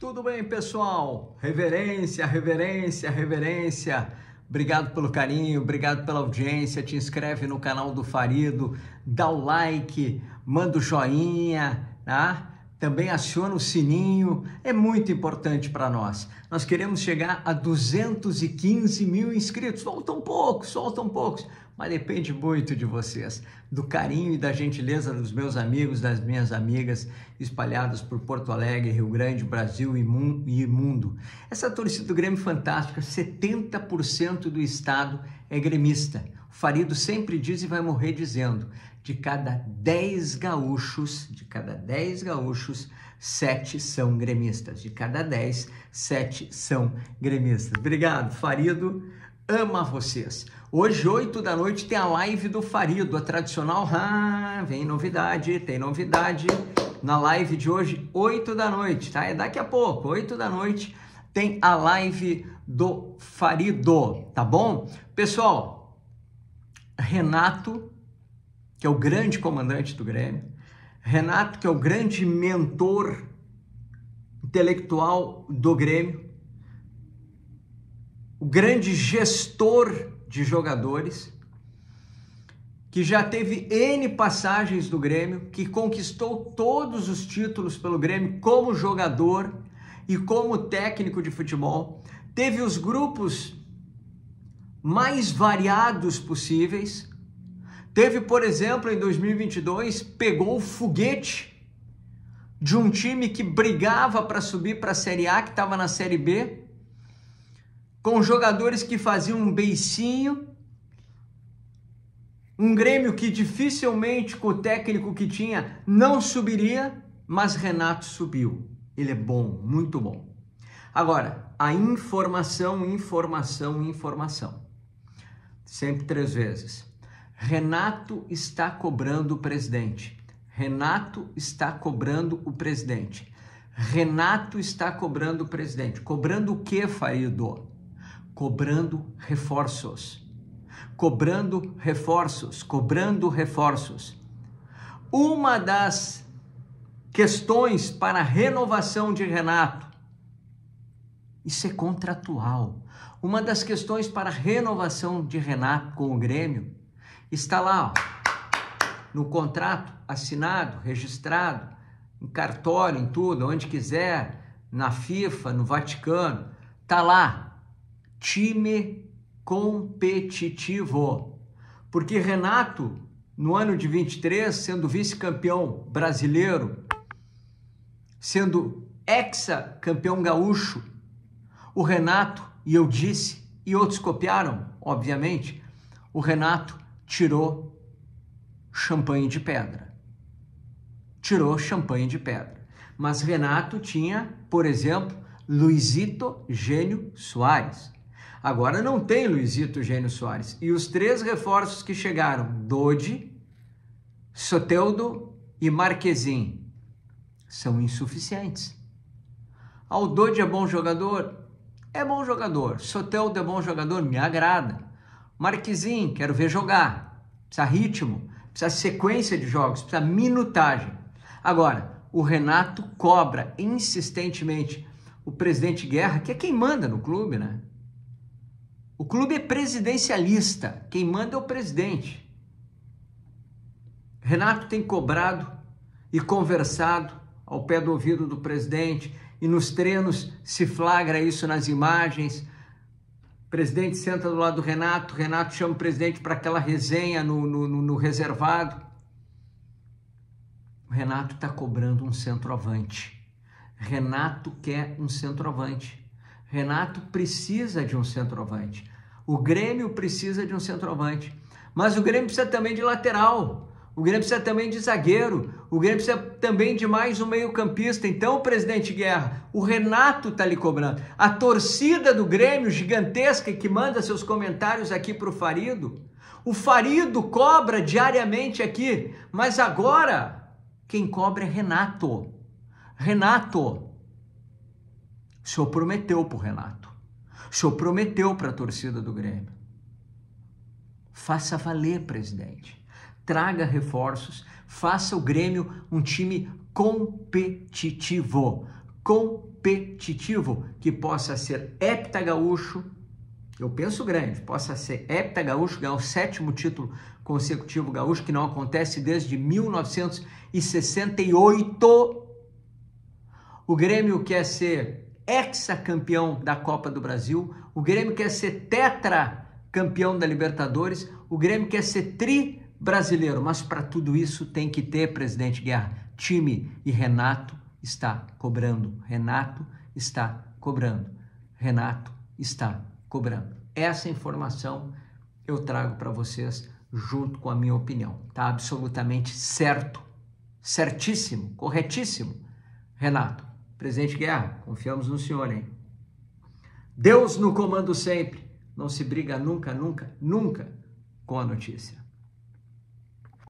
Tudo bem, pessoal? Reverência, reverência, reverência. Obrigado pelo carinho, obrigado pela audiência. Te inscreve no canal do Farido, dá o like, manda o joinha, tá? Também aciona o sininho, é muito importante para nós. Nós queremos chegar a 215 mil inscritos, faltam poucos, mas depende muito de vocês, do carinho e da gentileza dos meus amigos, das minhas amigas, espalhados por Porto Alegre, Rio Grande, Brasil e mundo. Essa torcida do Grêmio fantástica, 70% do estado é gremista. O Farido sempre diz e vai morrer dizendo, de cada 10 gaúchos, 7 são gremistas. De cada 10, 7 são gremistas. Obrigado, Farido. Ama vocês. Hoje, 8 da noite, tem a live do Farido, a tradicional. Vem novidade, tem novidade. Na live de hoje, 8 da noite, tá? É daqui a pouco, 8 da noite, tem a live do Farido, tá bom? Pessoal, Renato, que é o grande comandante do Grêmio, Renato, que é o grande mentor intelectual do Grêmio, o grande gestor de jogadores, que já teve N passagens do Grêmio, que conquistou todos os títulos pelo Grêmio como jogador e como técnico de futebol, teve os grupos mais variados possíveis. Teve, por exemplo, em 2022, pegou o foguete de um time que brigava para subir para a Série A, que estava na Série B, com jogadores que faziam um beicinho, um Grêmio que dificilmente, com o técnico que tinha, não subiria, mas Renato subiu. Ele é bom, muito bom. Agora, a informação. Sempre 3 vezes. Renato está cobrando o presidente. Cobrando o que, Farido? Cobrando reforços. Uma das questões para a renovação de Renato, isso é contratual. Uma das questões para a renovação de Renato com o Grêmio está lá, ó, no contrato assinado, registrado, em cartório, em tudo, onde quiser, na FIFA, no Vaticano, tá lá, time competitivo. Porque Renato, no ano de 23, sendo vice-campeão brasileiro, sendo ex-campeão gaúcho, o Renato, e eu disse, e outros copiaram, obviamente, o Renato tirou champanhe de pedra. Mas Renato tinha, por exemplo, Luizito Gênio Soares. Agora não tem Luizito Gênio Soares. E os 3 reforços que chegaram, Dodi, Soteldo e Marquezine, são insuficientes. Ah, o Dodi é bom jogador? É bom jogador. Soteldo é bom jogador, me agrada. Marquezine, quero ver jogar. Precisa ritmo, precisa sequência de jogos, precisa minutagem. Agora, o Renato cobra insistentemente o presidente Guerra, que é quem manda no clube, né? O clube é presidencialista, quem manda é o presidente. Renato tem cobrado e conversado ao pé do ouvido do presidente, e nos treinos se flagra isso nas imagens. O presidente senta do lado do Renato, o Renato chama o presidente para aquela resenha no reservado. O Renato está cobrando um centroavante. Renato quer um centroavante. Renato precisa de um centroavante. O Grêmio precisa de um centroavante. Mas o Grêmio precisa também de lateral. O Grêmio precisa também de zagueiro, o Grêmio precisa também de mais um meio-campista. Então, presidente Guerra, o Renato está lhe cobrando. A torcida do Grêmio, gigantesca, que manda seus comentários aqui para o Farido cobra diariamente aqui, mas agora quem cobra é Renato. Renato, o senhor prometeu para o Renato, o senhor prometeu para a torcida do Grêmio. Faça valer, presidente. Traga reforços, faça o Grêmio um time competitivo, competitivo, que possa ser heptagaúcho, eu penso grande, possa ser heptagaúcho, ganhar o 7º título consecutivo gaúcho, que não acontece desde 1968. O Grêmio quer ser hexacampeão da Copa do Brasil, o Grêmio quer ser tetracampeão da Libertadores, o Grêmio quer ser tri-brasileiro, mas para tudo isso tem que ter, presidente Guerra, time, e Renato está cobrando, Renato está cobrando, Renato está cobrando. Essa informação eu trago para vocês junto com a minha opinião, tá absolutamente certo, certíssimo, corretíssimo, Renato. Presidente Guerra, confiamos no senhor, hein? Deus no comando sempre. Não se briga nunca, nunca, nunca com a notícia.